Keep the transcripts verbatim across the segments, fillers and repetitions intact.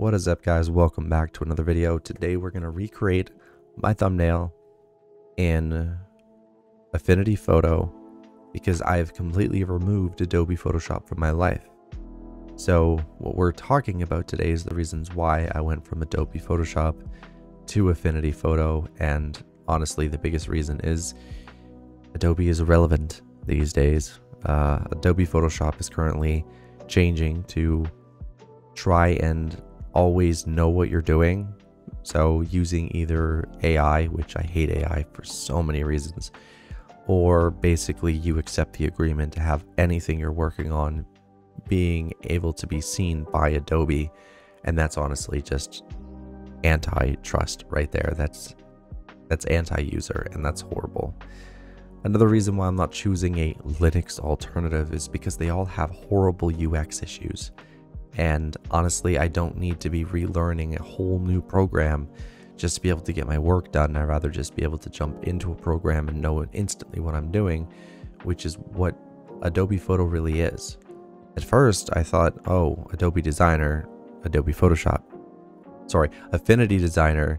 What is up, guys? Welcome back to another video. Today we're going to recreate my thumbnail in Affinity Photo because I have completely removed Adobe Photoshop from my life. So what we're talking about today is the reasons why I went from Adobe Photoshop to Affinity Photo, and honestly the biggest reason is Adobe is irrelevant these days. Uh, Adobe Photoshop is currently changing to try and always know what you're doing, so using either A I, which I hate A I for so many reasons, or basically you accept the agreement to have anything you're working on being able to be seen by Adobe, and that's honestly just anti-trust right there. That's that's anti-user, and that's horrible. Another reason why I'm not choosing a Linux alternative is because they all have horrible U X issues. And honestly, I don't need to be relearning a whole new program just to be able to get my work done. I'd rather just be able to jump into a program and know instantly what I'm doing, which is what Adobe Photo really is. At first, I thought, oh, Adobe Designer, Adobe Photoshop, sorry, Affinity Designer,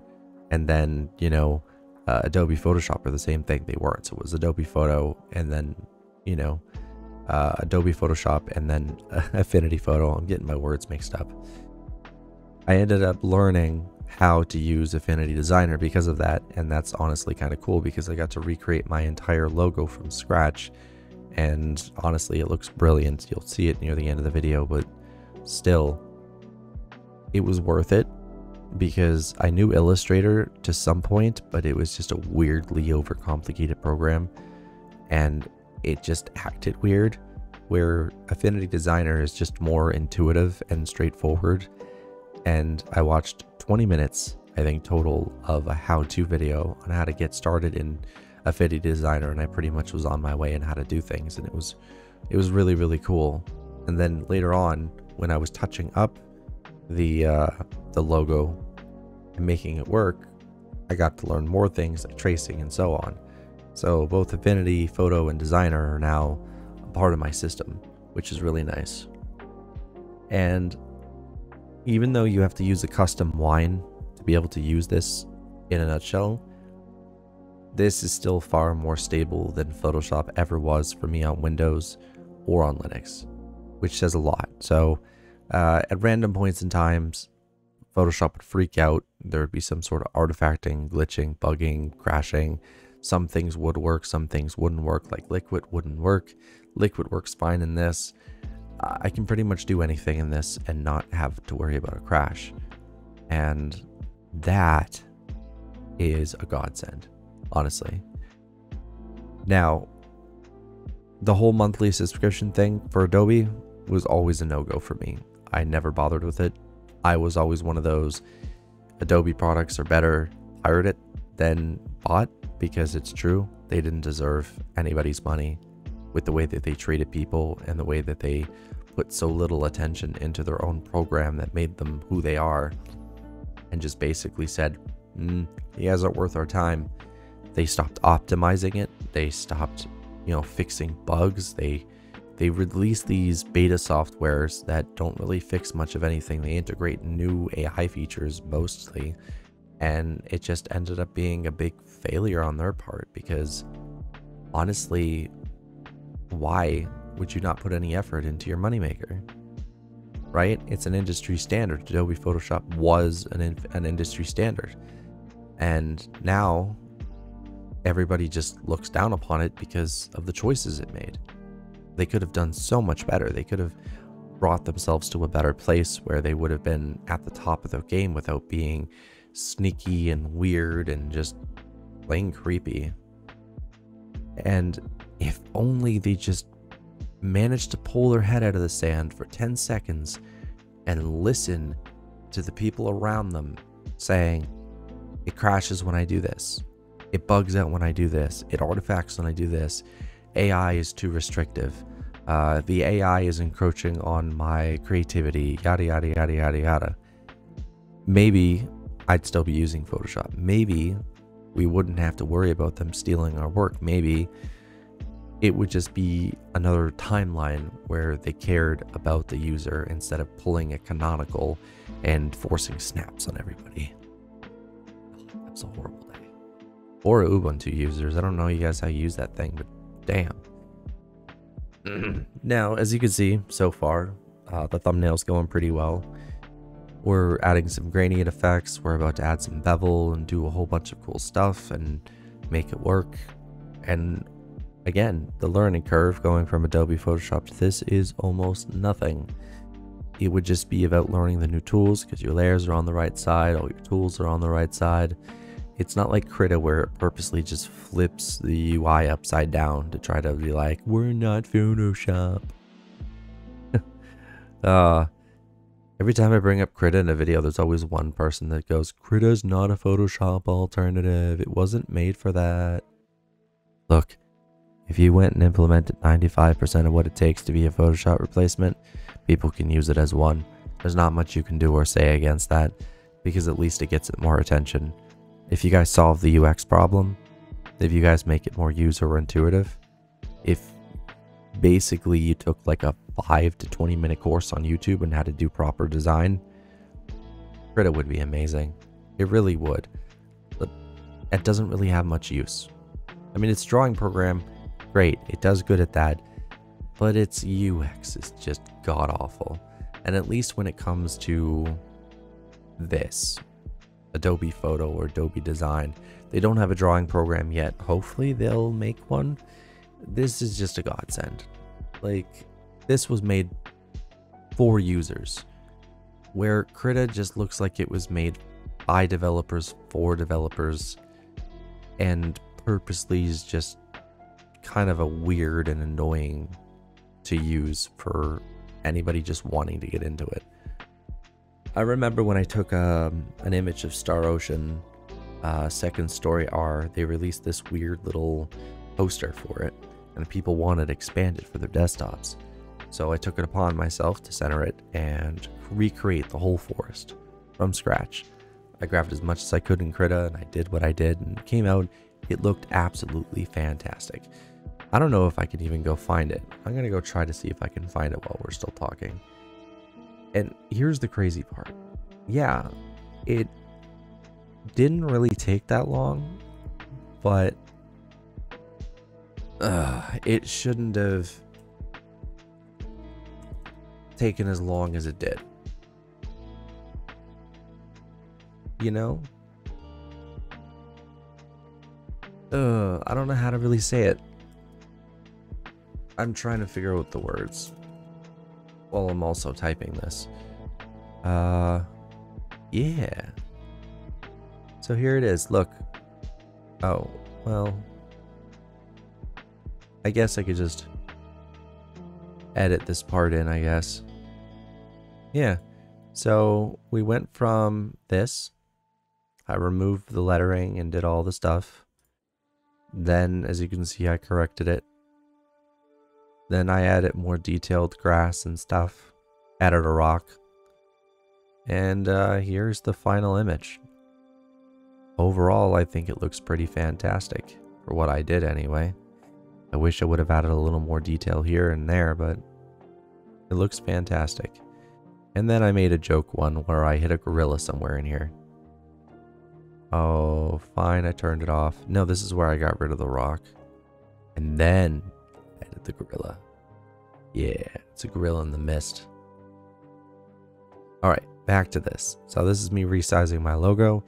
and then, you know, uh, Adobe Photoshop are the same thing. They weren't. So it was Adobe Photo and then, you know, Uh, Adobe Photoshop and then uh, Affinity Photo. I'm getting my words mixed up. I ended up learning how to use Affinity Designer because of that, and that's honestly kind of cool because I got to recreate my entire logo from scratch, and honestly it looks brilliant. You'll see it near the end of the video, but still it was worth it because I knew Illustrator to some point, but it was just a weirdly overcomplicated program and it just acted weird, where Affinity Designer is just more intuitive and straightforward. And I watched twenty minutes, I think total, of a how-to video on how to get started in Affinity Designer, and I pretty much was on my way and how to do things, and it was it was really, really cool. And then later on, when I was touching up the uh, the logo and making it work, I got to learn more things like tracing and so on. So both Affinity Photo and Designer are now a part of my system, which is really nice. And even though you have to use a custom wine to be able to use this in a nutshell, this is still far more stable than Photoshop ever was for me on Windows or on Linux, which says a lot. So uh, at random points in times, Photoshop would freak out. There would be some sort of artifacting, glitching, bugging, crashing. Some things would work, some things wouldn't work, like Liquid wouldn't work. Liquid works fine in this. I can pretty much do anything in this and not have to worry about a crash. And that is a godsend, honestly. Now, the whole monthly subscription thing for Adobe was always a no-go for me. I never bothered with it. I was always one of those, Adobe products are better, pirate it than bought. Because it's true, they didn't deserve anybody's money with the way that they treated people and the way that they put so little attention into their own program that made them who they are, and just basically said, mm, you guys aren't worth our time. They stopped optimizing it. They stopped, you know, fixing bugs. They they released these beta softwares that don't really fix much of anything. They integrate new A I features mostly. And it just ended up being a big failure on their part because honestly, why would you not put any effort into your moneymaker, right? It's an industry standard. Adobe Photoshop was an, in an industry standard. And now everybody just looks down upon it because of the choices it made. They could have done so much better. They could have brought themselves to a better place where they would have been at the top of their game without being sneaky and weird and just plain creepy. And if only they just managed to pull their head out of the sand for ten seconds and listen to the people around them saying, it crashes when I do this, it bugs out when I do this, it artifacts when I do this, A I is too restrictive, uh, the A I is encroaching on my creativity, yada yada yada yada yada. Maybe I'd still be using Photoshop. Maybe we wouldn't have to worry about them stealing our work. Maybe it would just be another timeline where they cared about the user instead of pulling a canonical and forcing snaps on everybody. Oh, that's a horrible day. Or Ubuntu users, I don't know you guys how you use that thing, but damn. Now, as you can see so far, uh, the thumbnail's going pretty well. We're adding some gradient effects. We're about to add some bevel and do a whole bunch of cool stuff and make it work. And again, the learning curve going from Adobe Photoshop to this is almost nothing. It would just be about learning the new tools because your layers are on the right side, all your tools are on the right side. It's not like Krita where it purposely just flips the U I upside down to try to be like, we're not Photoshop. uh, Every time I bring up Krita in a video, there's always one person that goes, Krita's not a Photoshop alternative. It wasn't made for that. Look, if you went and implemented ninety-five percent of what it takes to be a Photoshop replacement, people can use it as one. There's not much you can do or say against that because at least it gets it more attention. If you guys solve the U X problem, if you guys make it more user intuitive, if basically you took like a five to twenty minute course on YouTube on how to do proper design, Krita would be amazing. It really would. But that doesn't really have much use. I mean, it's a drawing program, great, it does good at that, but its U X is just god-awful. And at least when it comes to this, Adobe Photo or Adobe Design, they don't have a drawing program yet. Hopefully they'll make one. This is just a godsend. Like, this was made for users, where Krita just looks like it was made by developers for developers and purposely is just kind of a weird and annoying to use for anybody just wanting to get into it. I remember when I took um, an image of Star Ocean, uh, Second Story R, they released this weird little poster for it, and people wanted to expand it for their desktops. So I took it upon myself to center it and recreate the whole forest from scratch. I grabbed as much as I could in Krita and I did what I did and it came out. It looked absolutely fantastic. I don't know if I can even go find it. I'm gonna go try to see if I can find it while we're still talking. And here's the crazy part. Yeah, it didn't really take that long, but uh, it shouldn't have taken as long as it did. You know? Uh, I don't know how to really say it. I'm trying to figure out the words while I'm also typing this. Uh, yeah. So here it is. Look. Oh, well. I guess I could just edit this part in, I guess. Yeah. So we went from this. I removed the lettering and did all the stuff. Then, as you can see, I corrected it. Then I added more detailed grass and stuff. Added a rock. And uh, here's the final image. Overall, I think it looks pretty fantastic. For what I did, anyway. I wish I would have added a little more detail here and there, but it looks fantastic. And then I made a joke one where I hit a gorilla somewhere in here. Oh, fine, I turned it off. No, this is where I got rid of the rock. And then, added the gorilla. Yeah, it's a gorilla in the mist. Alright, back to this. So this is me resizing my logo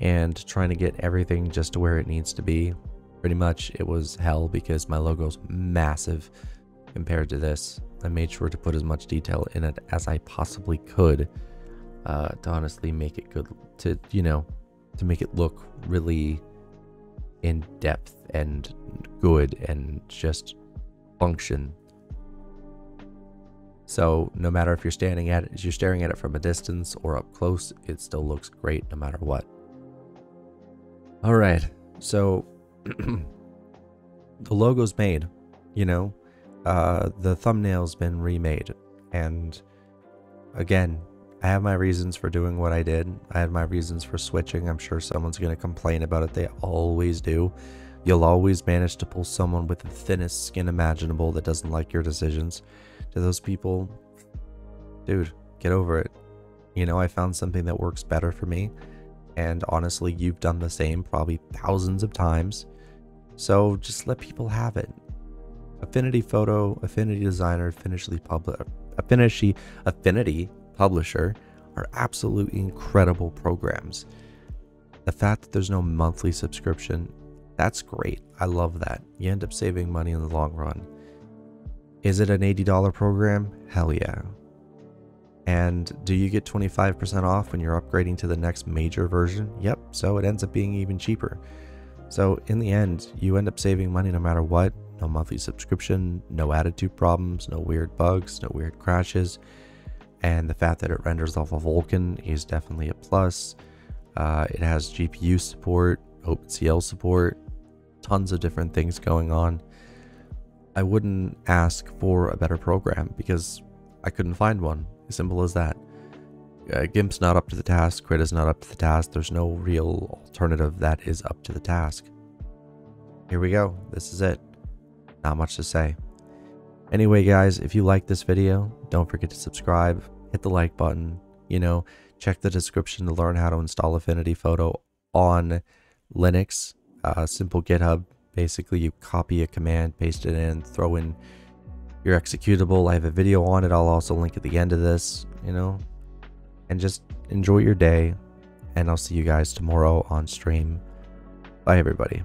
and trying to get everything just to where it needs to be. Pretty much, it was hell because my logo's massive compared to this. I made sure to put as much detail in it as I possibly could uh, to honestly make it good, to, you know, to make it look really in depth and good and just function. So no matter if you're standing at it, you're staring at it from a distance or up close, it still looks great no matter what. All right, so the logo's made, you know, uh, the thumbnail's been remade, and again, I have my reasons for doing what I did. I had my reasons for switching. I'm sure someone's going to complain about it. They always do. You'll always manage to pull someone with the thinnest skin imaginable that doesn't like your decisions. To those people, dude, get over it. You know, I found something that works better for me. And honestly, you've done the same probably thousands of times. So just let people have it. Affinity Photo, Affinity Designer, Affinity Publisher, Affinity, Affinity Publisher are absolutely incredible programs. The fact that there's no monthly subscription, that's great. I love that. You end up saving money in the long run. Is it an eighty dollar program? Hell yeah. And do you get twenty-five percent off when you're upgrading to the next major version? Yep, so it ends up being even cheaper. So in the end, you end up saving money no matter what. No monthly subscription, no attitude problems, no weird bugs, no weird crashes. And the fact that it renders off of Vulkan is definitely a plus. Uh, it has G P U support, OpenCL support, tons of different things going on. I wouldn't ask for a better program because I couldn't find one. Simple as that. Uh, GIMP's not up to the task. Krita's not up to the task. There's no real alternative that is up to the task. Here we go. This is it. Not much to say. Anyway, guys, if you like this video, don't forget to subscribe. Hit the like button. You know, check the description to learn how to install Affinity Photo on Linux. Uh, simple GitHub. Basically, you copy a command, paste it in, throw in your executable. I have a video on it. I'll also link at the end of this, you know, and just enjoy your day, and I'll see you guys tomorrow on stream. Bye, everybody.